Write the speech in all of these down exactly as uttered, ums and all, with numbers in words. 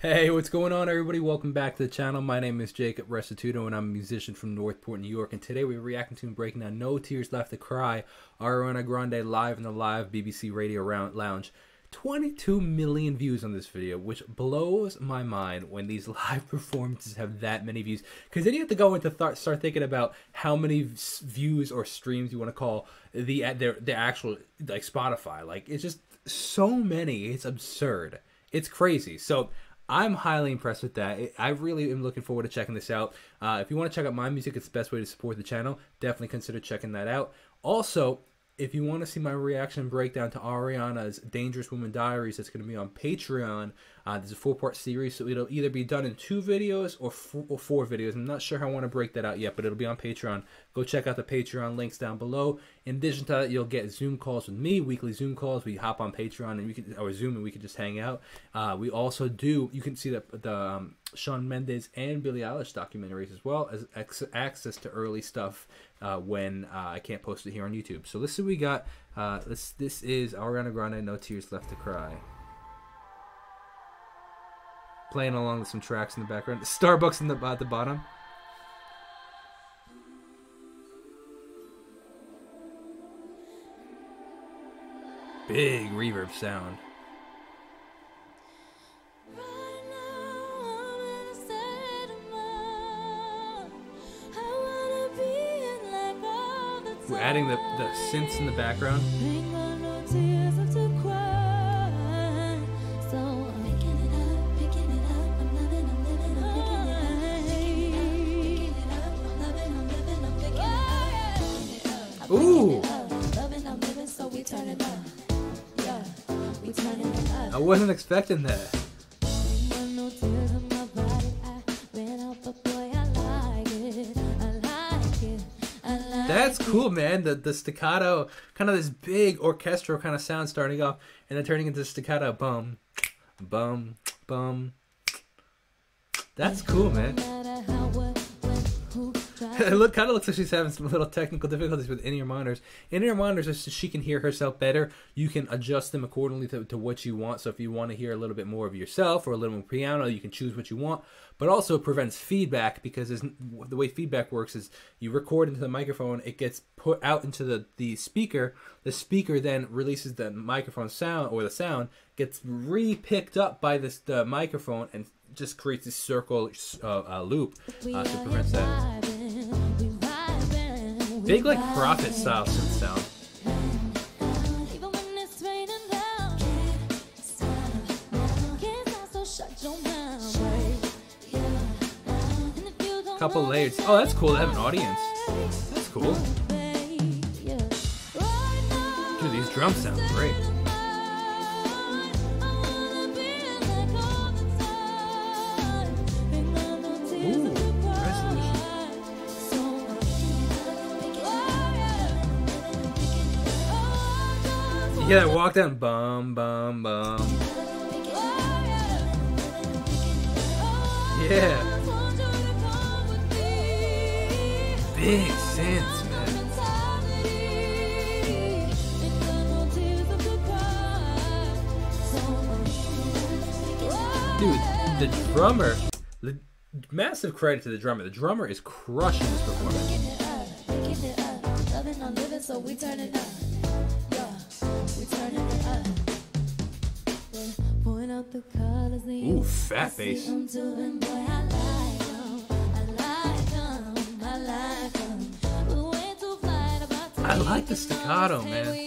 Hey, what's going on, everybody? Welcome back to the channel. My name is Jacob Restituto, and I'm a musician from Northport, New York. And today we're reacting to and breaking down No Tears Left To Cry, Ariana Grande live in the live B B C Radio Lounge. twenty-two million views on this video, which blows my mind when these live performances have that many views. Because then you have to go into th start thinking about how many views or streams you want to call the their the actual, like, Spotify. Like, it's just so many. It's absurd. It's crazy. So I'm highly impressed with that. I really am looking forward to checking this out. Uh, if you want to check out my music, it's the best way to support the channel. Definitely consider checking that out. Also, if you want to see my reaction breakdown to Ariana's Dangerous Woman Diaries, that's going to be on Patreon. Uh, there's a four-part series, so it'll either be done in two videos or four, or four videos. I'm not sure how I want to break that out yet, but it'll be on Patreon. Go check out the Patreon links down below. In addition to that, you'll get Zoom calls with me, weekly Zoom calls. We hop on Patreon and we can, or Zoom, and we can just hang out. Uh, we also do, you can see the, the um, Shawn Mendes and Billie Eilish documentaries, as well as ex access to early stuff uh, when uh, I can't post it here on YouTube. So let's see what we got. Uh, this, this is Ariana Grande, No Tears Left To Cry. Playing along with some tracks in the background. Starbucks in the, at the bottom. Big reverb sound. We're adding the, the synths in the background. Ooh! I wasn't expecting that. That's cool, man. The, the staccato, kind of this big orchestral kind of sound starting off, and then turning into staccato. Bum, bum, bum. That's cool, man. It look, kind of looks like she's having some little technical difficulties with in-ear monitors. In-ear monitors, so she can hear herself better. You can adjust them accordingly to, to what you want. So if you want to hear a little bit more of yourself or a little more piano, you can choose what you want. But also it prevents feedback, because the way feedback works is you record into the microphone, it gets put out into the, the speaker. The speaker then releases the microphone sound, or the sound gets re-picked up by this, the microphone, and just creates this circle uh, uh, loop uh, to prevent that. Big, like, prophet style synth sound. Couple layers. Oh, that's cool to have an audience. That's cool. Dude, these drums sound great. Yeah, walk down, bum, bum, bum. Yeah. Big sense, man. Dude, the drummer, the, massive credit to the drummer. The drummer is crushing this performance. Ooh, fat bass. I like the staccato, man.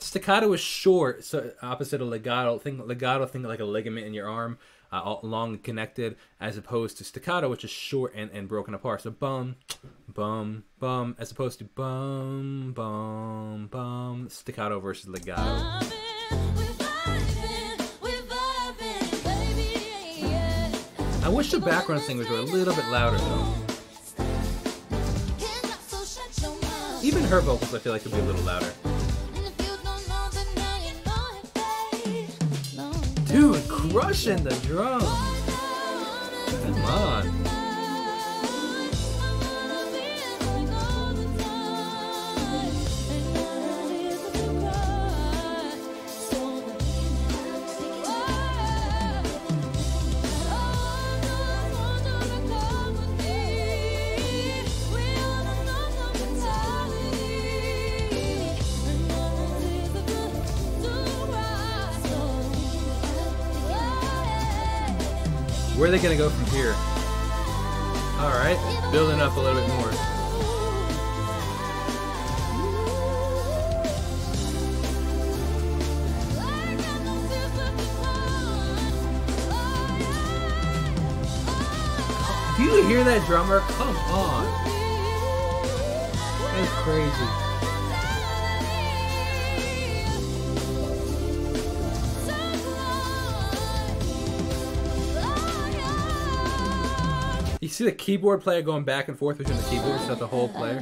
Staccato is short, so opposite of legato. Think legato, think like a ligament in your arm, uh, all long and connected, as opposed to staccato, which is short and, and broken apart. So bum, bum, bum, as opposed to bum, bum, bum. Staccato versus legato. I wish the background singers were a little bit louder, though. Even her vocals, I feel like, could be a little louder. Dude, crushing the drum! Come on. Where are they going to go from here? Alright, building up a little bit more. Do you hear that, drummer? Come on. That's crazy. You see the keyboard player going back and forth between the keyboards, not the whole player.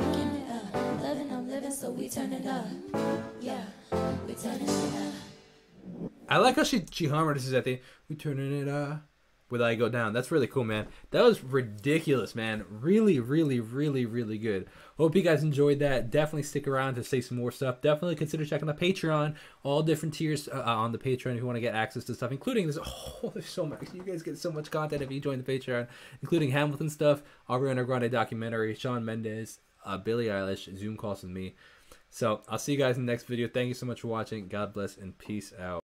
I like how she she harmonizes at the we turning it up with I go down. That's really cool, man. That was ridiculous, man. Really, really, really, really good. Hope you guys enjoyed that. Definitely stick around to see some more stuff. Definitely consider checking the Patreon. All different tiers uh, on the Patreon if you want to get access to stuff, including this. Oh, there's so much. You guys get so much content if you join the Patreon, including Hamilton stuff, Ariana Grande documentary, Shawn Mendes, uh, Billie Eilish, Zoom calls with me. So I'll see you guys in the next video. Thank you so much for watching. God bless and peace out.